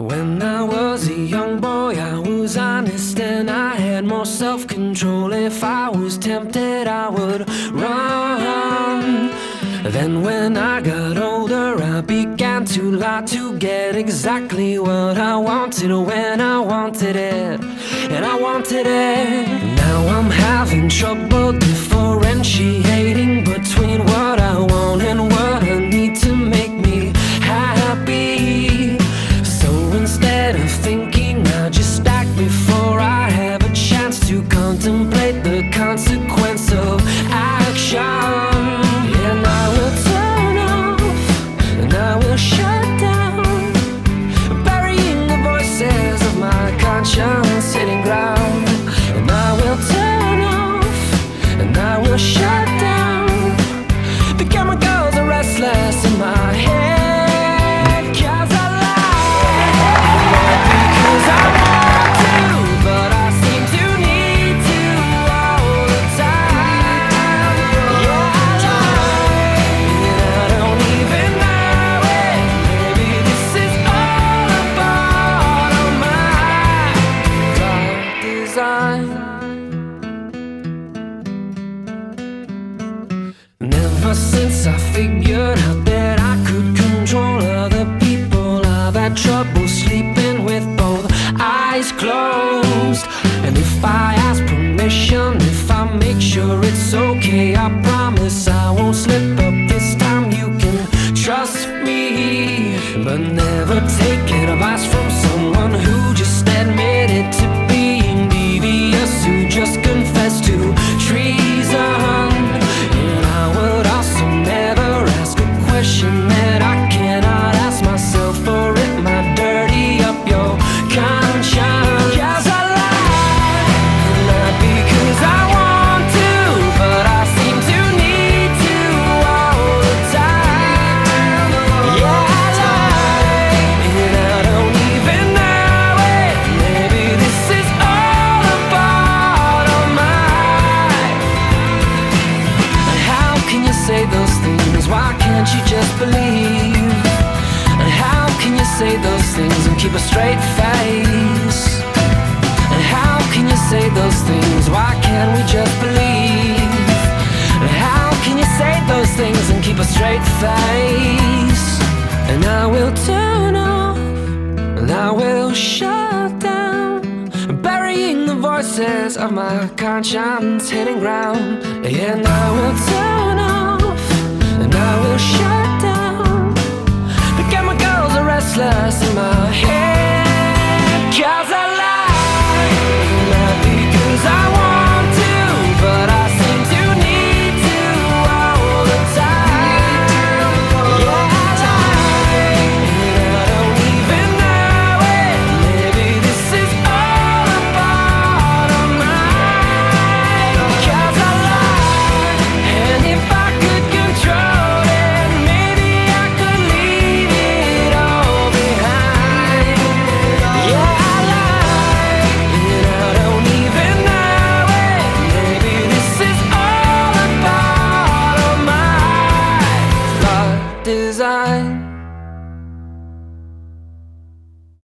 When I was a young boy, I was honest and I had more self-control. If I was tempted, I would run. Then when I got older, I began to lie to get exactly what I wanted when I wanted it, and I wanted it. Now I'm having trouble differentiating between what I want and what I need to make me happy. So instead of thinking, I just act before I have a chance to contemplate the consequence of action. Sitting ground, and I will turn off, and I will shut down. The chemicals are restless in my head, 'cause I lie, not because I want to, but I seem to need you all the time. Yeah, I lie, and I don't even know it. Maybe this is all a part of my design. Never since I figured out that I could control other people, I've had trouble sleeping with both eyes closed. And if I ask permission, if I make sure it's okay, I promise I won't slip up this time. You can trust me, but never take advice from someone who just admitted to being devious, who just confessed to treason. And I would also never ask a question that I cannot ask myself, for it might dirty up your conscience. 'Cause I lie, not because I want to, but I seem to need you all the time. Yeah, I lie, and I don't even know it. Maybe this is all a part of my. How can you say those things? Why can't you just believe? And how can you say those things and keep a straight face? And how can you say those things? Why can't we just believe? And how can you say those things and keep a straight face? And I will turn off, and I will shut down, burying the voices of my conscience hitting ground. And I will turn off, and I will shut down. The chemicals are restless in my head.